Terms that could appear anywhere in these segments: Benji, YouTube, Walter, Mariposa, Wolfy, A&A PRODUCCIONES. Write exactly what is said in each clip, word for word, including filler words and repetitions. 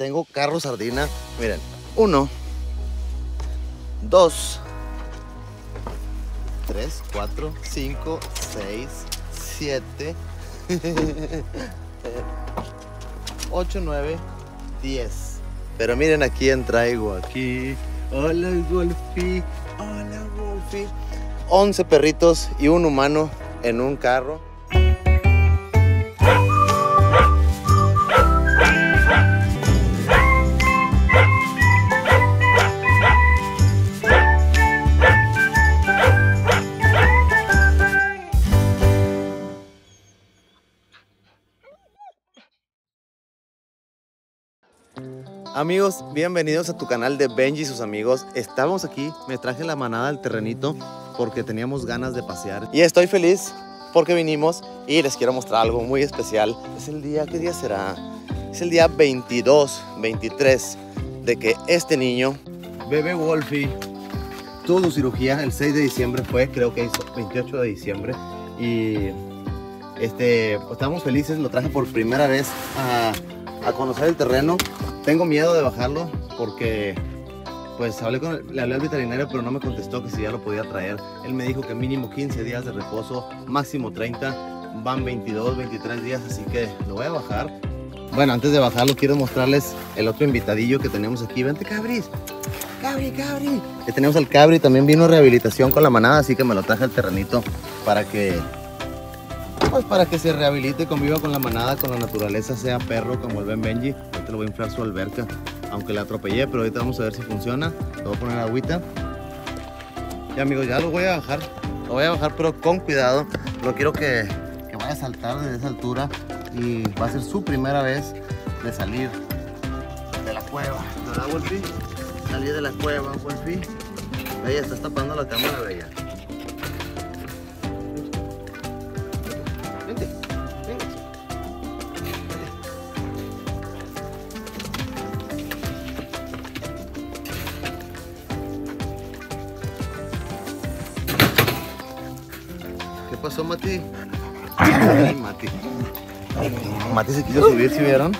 Tengo carro sardina. Miren, uno, dos, tres, cuatro, cinco, seis, siete, ocho, nueve, diez. Pero miren a quién traigo aquí. Hola, Wolfy. Hola, Wolfy. once perritos y un humano en un carro. Amigos, bienvenidos a tu canal de Benji y sus amigos. Estamos aquí, me traje la manada al terrenito porque teníamos ganas de pasear. Y estoy feliz porque vinimos y les quiero mostrar algo muy especial. Es el día, ¿qué día será? Es el día veintidós, veintitrés de que este niño, bebé Wolfy, tuvo su cirugía el seis de diciembre fue, creo que hizo veintiocho de diciembre. Y este, estamos felices, lo traje por primera vez a, a conocer el terreno. Tengo miedo de bajarlo porque pues hablé con el, le hablé al veterinario, pero no me contestó que si ya lo podía traer. Él me dijo que mínimo quince días de reposo, máximo treinta, van veintidós, veintitrés días, así que lo voy a bajar. Bueno, antes de bajarlo quiero mostrarles el otro invitadillo que tenemos aquí. Vente, Cabri, Cabri, Cabri. Que tenemos al Cabri, también vino a rehabilitación con la manada, así que me lo traje al terrenito para que... Pues para que se rehabilite, conviva con la manada, con la naturaleza, sea perro como el Ben Benji. Ahorita lo voy a inflar su alberca, aunque la atropellé, pero ahorita vamos a ver si funciona. Le voy a poner agüita. Ya amigos, ya lo voy a bajar. Lo voy a bajar, pero con cuidado. No quiero que, que vaya a saltar desde esa altura. Y va a ser su primera vez de salir de la cueva. ¿Verdad, Wolfy? Salir de la cueva, Wolfy. Bella, estás tapando la cámara, bella. ¿Qué pasó, Mati? Ay, Mati. Mati se quiso subir, ¿sí vieron?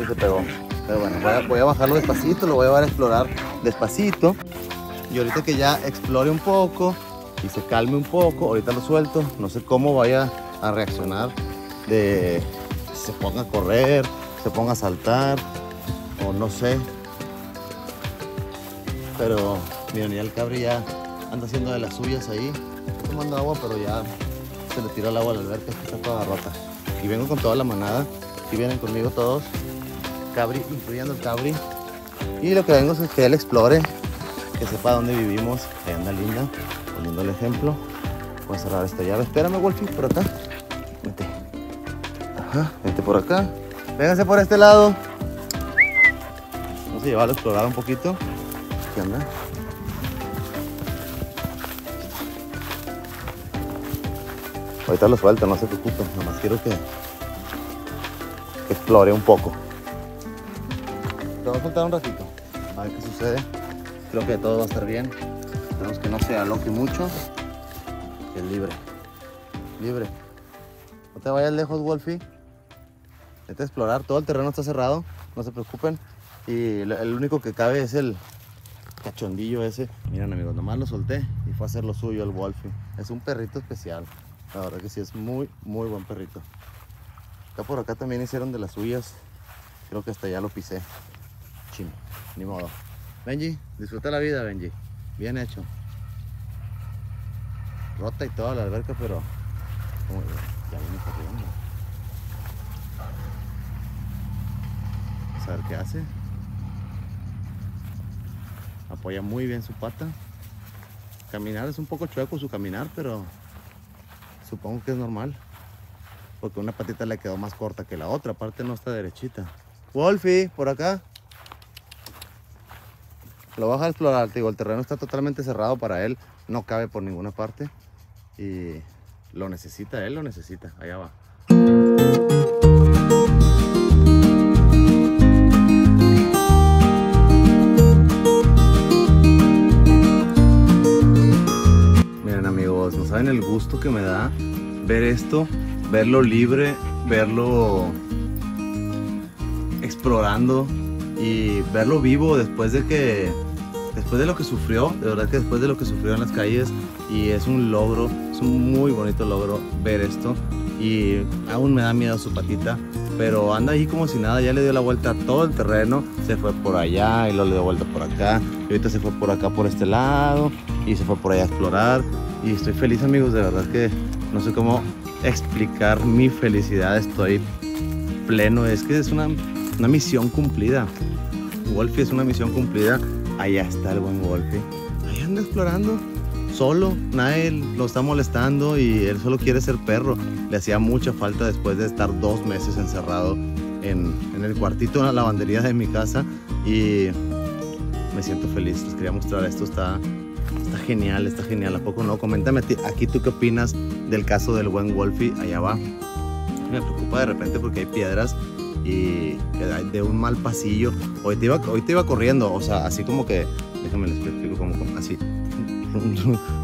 Y se pegó. Pero bueno, voy a, voy a bajarlo despacito, lo voy a llevar a explorar despacito. Y ahorita que ya explore un poco y se calme un poco, ahorita lo suelto. No sé cómo vaya a reaccionar de se ponga a correr, se ponga a saltar o no sé. Pero miren, ya el Cabri ya anda haciendo de las suyas ahí. Estoy tomando agua, pero ya se le tiró el agua al alberca, está toda rota. Y vengo con toda la manada, y vienen conmigo todos, Cabri, incluyendo el Cabri. Y lo que vengo es que él explore, que sepa dónde vivimos. Ahí anda Linda, poniendo el ejemplo. Voy a cerrar esta llave. Espérame, Wolfy, por acá. Vente. Ajá, vente por acá. Vénganse por este lado. Vamos a llevarlo a explorar un poquito. ¿Qué onda? Ahorita lo suelto, no se preocupen, nada más quiero que, que explore un poco. Te voy a soltar un ratito, a ver qué sucede. Creo que todo va a estar bien. Esperemos que no se aloque mucho. Que es libre, libre. No te vayas lejos, Wolfy. Vete a explorar, todo el terreno está cerrado, no se preocupen. Y el único que cabe es el cachondillo ese. Miren amigos, nomás lo solté y fue a hacer lo suyo el Wolfy. Es un perrito especial. La verdad que sí, es muy, muy buen perrito. Acá por acá también hicieron de las suyas. Creo que hasta ya lo pisé. Chino, ni modo. Benji, disfruta la vida, Benji. Bien hecho. Rota y toda la alberca, pero... Muy bien. Ya viene corriendo. Vamos a ver qué hace. Apoya muy bien su pata. Caminar es un poco chueco su caminar, pero... Supongo que es normal, porque una patita le quedó más corta que la otra, aparte no está derechita. Wolfy, por acá. Lo vas a explorar, te digo, el terreno está totalmente cerrado para él, no cabe por ninguna parte y lo necesita, él lo necesita, allá va. No saben el gusto que me da ver esto, verlo libre, verlo explorando, y verlo vivo después de que, después de lo que sufrió, de verdad que después de lo que sufrió en las calles, y es un logro, es un muy bonito logro ver esto, y aún me da miedo su patita, pero anda ahí como si nada, ya le dio la vuelta a todo el terreno, se fue por allá y luego le dio vuelta por acá, y ahorita se fue por acá por este lado, y se fue por allá a explorar, y estoy feliz, amigos, de verdad que no sé cómo explicar mi felicidad, estoy pleno, es que es una, una misión cumplida, Wolfy es una misión cumplida. Allá está el buen Wolfy, ahí anda explorando, solo, nadie lo está molestando y él solo quiere ser perro. Le hacía mucha falta después de estar dos meses encerrado en, en el cuartito, en la lavandería de mi casa, y me siento feliz, les quería mostrar esto, está, está genial, está genial, ¿a poco no? Coméntame aquí tú qué opinas del caso del buen Wolfy, allá va. Me preocupa de repente porque hay piedras y de un mal pasillo. Hoy te iba, hoy te iba corriendo, o sea, así como que, déjame les explico, como, como así,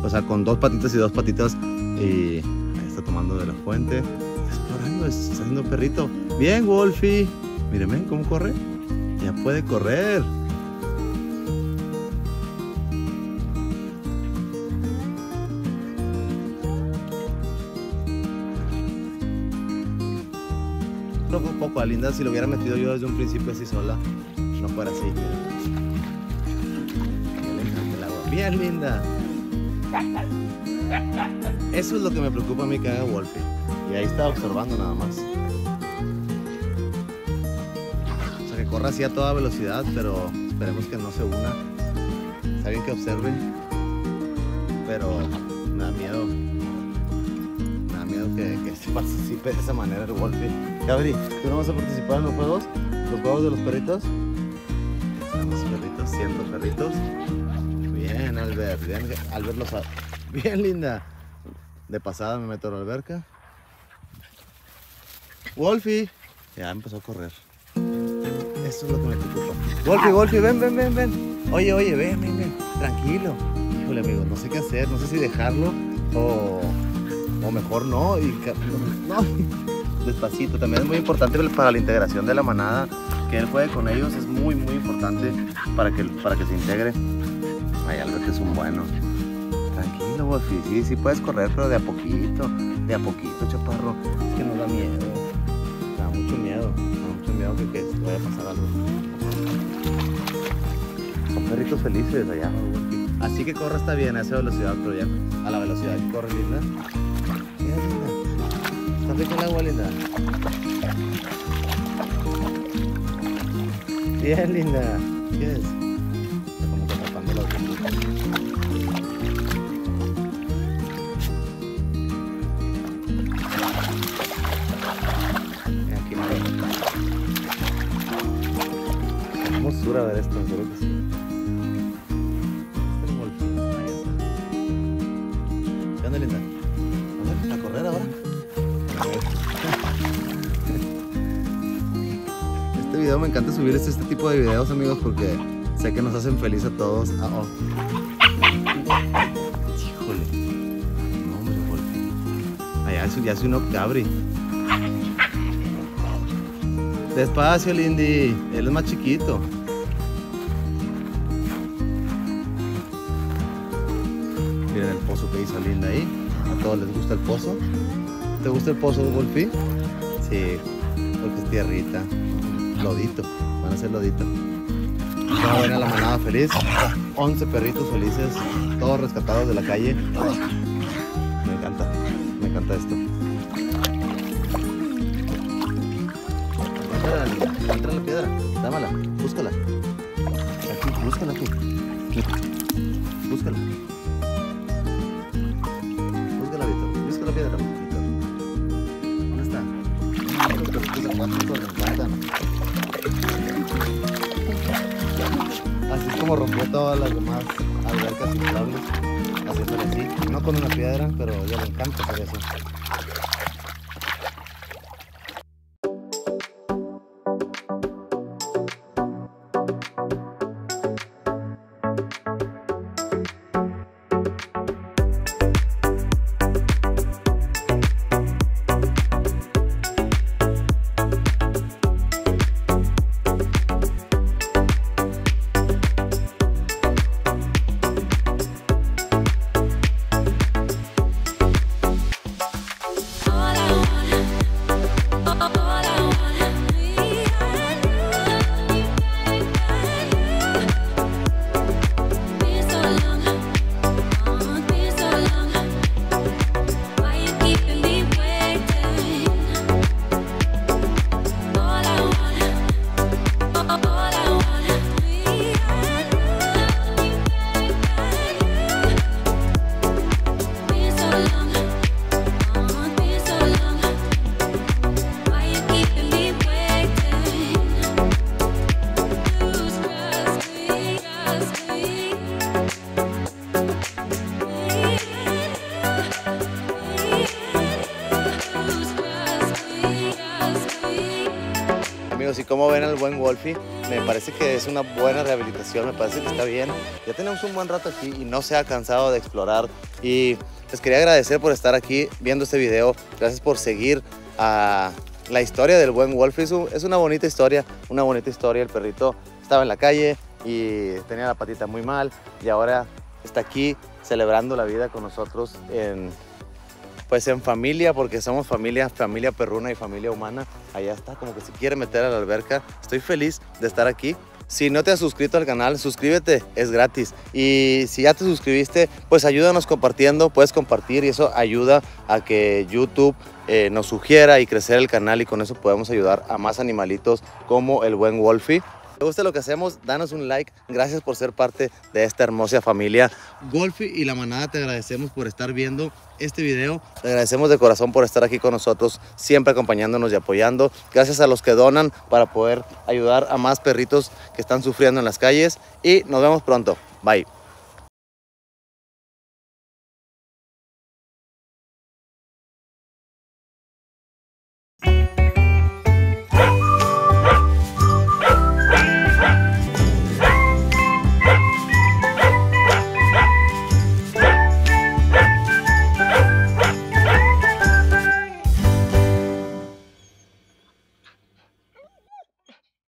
o sea, con dos patitas y dos patitas, y ahí está tomando de la fuente, está explorando, está haciendo perrito. Bien, Wolfy, mírenme cómo corre, ya puede correr. Un poco a Linda, si lo hubiera metido yo desde un principio así sola, no fuera así. Bien, Linda. Eso es lo que me preocupa a mí, que haga Wolfy. Y ahí está observando nada más. O sea, que corra así a toda velocidad, pero esperemos que no se una. Está bien que observe, pero me da miedo. Que, que se participe de esa manera el Wolfy. Gabri, ¿tú no vas a participar en los juegos? ¿Los juegos de los perritos? Estamos perritos, siendo perritos. Bien, Albert, bien, Albert los ha... Bien, Linda. De pasada me meto a la alberca. Wolfy. Ya empezó a correr. Eso es lo que me preocupa. Wolfy, Wolfy, ven, ven, ven, ven. Oye, oye, ven, ven, ven. Tranquilo. Híjole, amigos, no sé qué hacer. No sé si dejarlo o... o mejor no, y no, no. Despacito, también es muy importante para la integración de la manada, que él juegue con ellos, es muy muy importante para que, para que se integre. Hay algo que es un bueno. Tranquilo, Wolfy, sí, sí puedes correr, pero de a poquito, de a poquito, chaparro, es que nos da miedo, da mucho miedo, da mucho miedo que, que vaya a pasar algo. Son perritos felices allá, Wolfy. Así que corre está bien a esa velocidad, pero ya a la velocidad que corre, Linda. Está rico el agua, Linda. Bien, Linda. ¿Qué es? Está como que tapando la burbuja. Aquí no. Qué hermosura ver esto, seguro que sí. Me encanta subir este, este tipo de videos, amigos, porque sé que nos hacen feliz a todos. Ah, oh. Híjole, no, hombre, Wolfy. Allá ya soy un cabri. Despacio, Lindy, él es más chiquito. Miren el pozo que hizo Linda ahí. A todos les gusta el pozo. ¿Te gusta el pozo, Wolfy? Sí, porque es tierrita. Lodito, van a ser lodito. Está buena la manada feliz. once perritos felices, todos rescatados de la calle. Me encanta, me encanta esto. Entra la piedra, dámala, búscala. Aquí, búscala aquí. Búscala. Búscala, Víctor. Búscala la piedra, Víctor. ¿Dónde está? Así es como rompió todas las demás albercas inflables, haciéndole así, no con una piedra, pero yo le encanta hacer eso. ¿Cómo ven al buen Wolfy? Me parece que es una buena rehabilitación, me parece que está bien. Ya tenemos un buen rato aquí y no se ha cansado de explorar. Y les quería agradecer por estar aquí viendo este video. Gracias por seguir a la historia del buen Wolfy. Es una bonita historia, una bonita historia. El perrito estaba en la calle y tenía la patita muy mal y ahora está aquí celebrando la vida con nosotros en... pues en familia, porque somos familia, familia perruna y familia humana. Allá está, como que se quiere meter a la alberca. Estoy feliz de estar aquí. Si no te has suscrito al canal, suscríbete, es gratis. Y si ya te suscribiste, pues ayúdanos compartiendo, puedes compartir y eso ayuda a que YouTube eh, nos sugiera y crecer el canal, y con eso podemos ayudar a más animalitos como el buen Wolfy. Si te gusta lo que hacemos, danos un like. Gracias por ser parte de esta hermosa familia. Wolfy y la manada, te agradecemos por estar viendo este video. Te agradecemos de corazón por estar aquí con nosotros, siempre acompañándonos y apoyando. Gracias a los que donan para poder ayudar a más perritos que están sufriendo en las calles. Y nos vemos pronto. Bye.